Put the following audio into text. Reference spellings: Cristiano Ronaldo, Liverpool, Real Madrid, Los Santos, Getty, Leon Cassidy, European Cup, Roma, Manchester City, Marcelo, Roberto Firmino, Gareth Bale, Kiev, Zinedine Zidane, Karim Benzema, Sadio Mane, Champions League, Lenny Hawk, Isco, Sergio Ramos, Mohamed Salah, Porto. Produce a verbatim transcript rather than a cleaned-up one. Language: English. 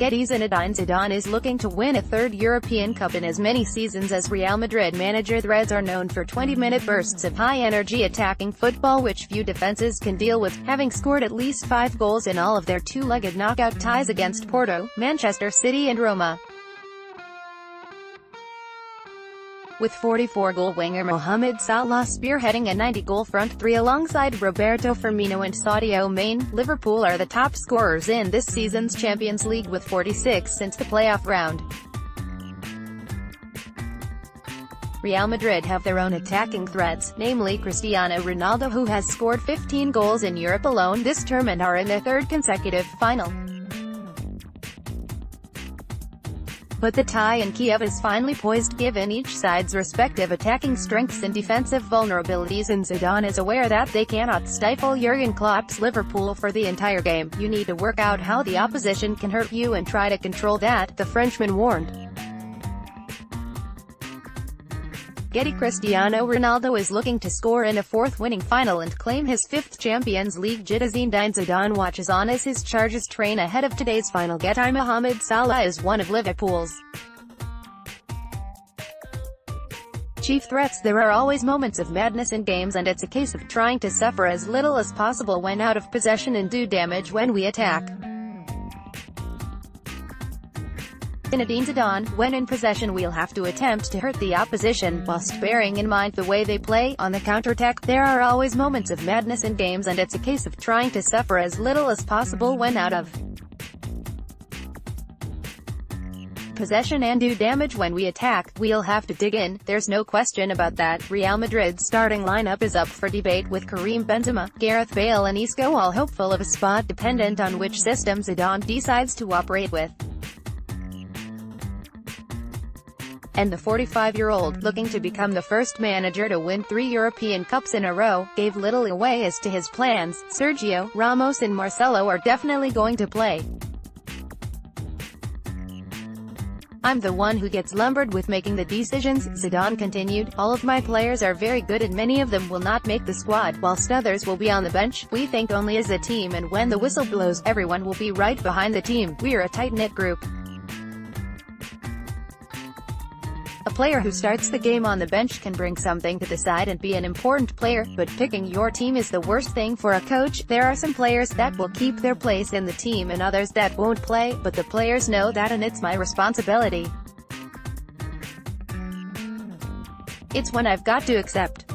Getty Zinedine Zidane is looking to win a third European Cup in as many seasons as Real Madrid manager. The Reds are known for twenty-minute bursts of high-energy attacking football which few defenses can deal with, having scored at least five goals in all of their two-legged knockout ties against Porto, Manchester City and Roma. With forty-four-goal winger Mohamed Salah spearheading a ninety-goal front three alongside Roberto Firmino and Sadio Mane, Liverpool are the top scorers in this season's Champions League with forty-six since the playoff round. Real Madrid have their own attacking threats, namely Cristiano Ronaldo who has scored fifteen goals in Europe alone this term and are in their third consecutive final. But the tie in Kiev is finally poised given each side's respective attacking strengths and defensive vulnerabilities, and Zidane is aware that they cannot stifle Jurgen Klopp's Liverpool for the entire game. "You need to work out how the opposition can hurt you and try to control that," the Frenchman warned. Getty Cristiano Ronaldo is looking to score in a fourth winning final and claim his fifth Champions League. Zinedine Zidane watches on as his charges train ahead of today's final. Getty Mohamed Salah is one of Liverpool's chief threats. "There are always moments of madness in games and it's a case of trying to suffer as little as possible when out of possession and do damage when we attack. Zinedine Zidane, when in possession we'll have to attempt to hurt the opposition, whilst bearing in mind the way they play, on the counterattack. There are always moments of madness in games and it's a case of trying to suffer as little as possible when out of possession and do damage when we attack. We'll have to dig in, there's no question about that." Real Madrid's starting lineup is up for debate with Karim Benzema, Gareth Bale and Isco all hopeful of a spot dependent on which system Zidane decides to operate with. And the forty-five-year-old, looking to become the first manager to win three European Cups in a row, gave little away as to his plans. Sergio, Ramos and Marcelo are definitely going to play. "I'm the one who gets lumbered with making the decisions," Zidane continued. "All of my players are very good and many of them will not make the squad, whilst others will be on the bench. We think only as a team and when the whistle blows, everyone will be right behind the team. We're a tight-knit group. A player who starts the game on the bench can bring something to the side and be an important player, but picking your team is the worst thing for a coach. There are some players that will keep their place in the team and others that won't play, but the players know that and it's my responsibility. It's one I've got to accept."